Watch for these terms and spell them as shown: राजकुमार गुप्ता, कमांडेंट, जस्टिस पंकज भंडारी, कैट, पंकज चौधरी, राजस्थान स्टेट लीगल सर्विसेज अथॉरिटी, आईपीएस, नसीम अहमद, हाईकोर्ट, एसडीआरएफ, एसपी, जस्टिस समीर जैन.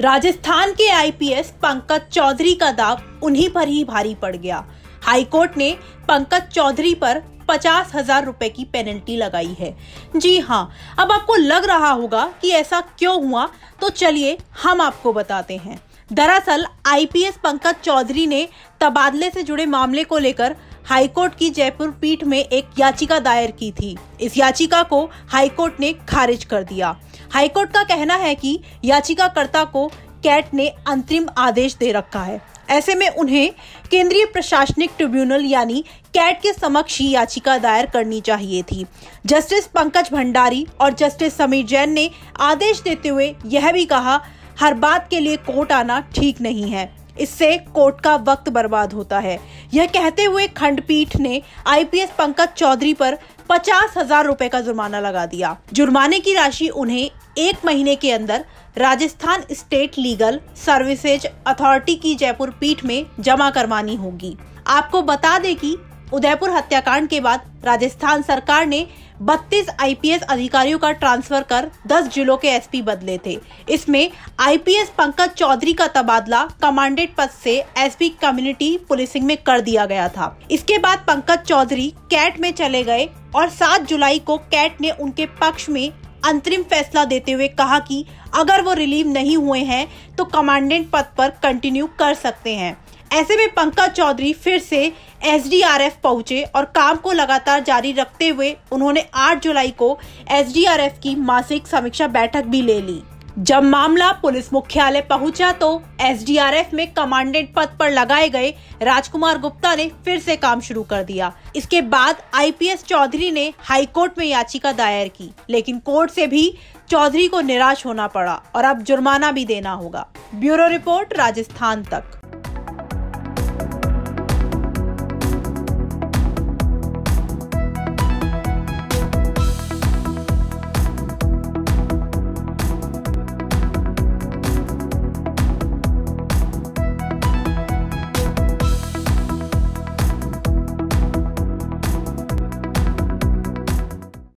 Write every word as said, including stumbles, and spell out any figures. राजस्थान के आईपीएस पंकज चौधरी का दाव उन्हीं पर ही भारी पड़ गया। हाईकोर्ट ने पंकज चौधरी पर पचास हजार रुपए की पेनल्टी लगाई है। जी हाँ, अब आपको लग रहा होगा कि ऐसा क्यों हुआ, तो चलिए हम आपको बताते हैं। दरअसल आईपीएस पंकज चौधरी ने तबादले से जुड़े मामले को लेकर हाईकोर्ट की जयपुर पीठ में एक याचिका दायर की थी। इस याचिका को हाईकोर्ट ने खारिज कर दिया। हाईकोर्ट का कहना है कि याचिकाकर्ता को कैट ने अंतरिम आदेश दे रखा है, ऐसे में उन्हें केंद्रीय प्रशासनिक ट्रिब्यूनल यानी कैट के समक्ष ही याचिका दायर करनी चाहिए थी। जस्टिस पंकज भंडारी और जस्टिस समीर जैन ने आदेश देते हुए यह भी कहा, हर बात के लिए कोर्ट आना ठीक नहीं है, इससे कोर्ट का वक्त बर्बाद होता है। यह कहते हुए खंडपीठ ने आईपीएस पंकज चौधरी पर पचास हजार रुपए का जुर्माना लगा दिया। जुर्माने की राशि उन्हें एक महीने के अंदर राजस्थान स्टेट लीगल सर्विसेज अथॉरिटी की जयपुर पीठ में जमा करवानी होगी। आपको बता दें कि उदयपुर हत्याकांड के बाद राजस्थान सरकार ने बत्तीस आईपीएस अधिकारियों का ट्रांसफर कर दस जिलों के एसपी बदले थे। इसमें आईपीएस पंकज चौधरी का तबादला कमांडेंट पद से एसपी कम्युनिटी पुलिसिंग में कर दिया गया था। इसके बाद पंकज चौधरी कैट में चले गए और सात जुलाई को कैट ने उनके पक्ष में अंतरिम फैसला देते हुए कहा कि अगर वो रिलीव नहीं हुए हैं तो कमांडेंट पद पर कंटिन्यू कर सकते हैं। ऐसे में पंकज चौधरी फिर से एसडीआरएफ पहुंचे और काम को लगातार जारी रखते हुए उन्होंने आठ जुलाई को एसडीआरएफ की मासिक समीक्षा बैठक भी ले ली। जब मामला पुलिस मुख्यालय पहुंचा तो एसडीआरएफ में कमांडेंट पद पर लगाए गए राजकुमार गुप्ता ने फिर से काम शुरू कर दिया। इसके बाद आईपीएस चौधरी ने हाईकोर्ट में याचिका दायर की, लेकिन कोर्ट से भी चौधरी को निराश होना पड़ा और अब जुर्माना भी देना होगा। ब्यूरो रिपोर्ट, राजस्थान तक।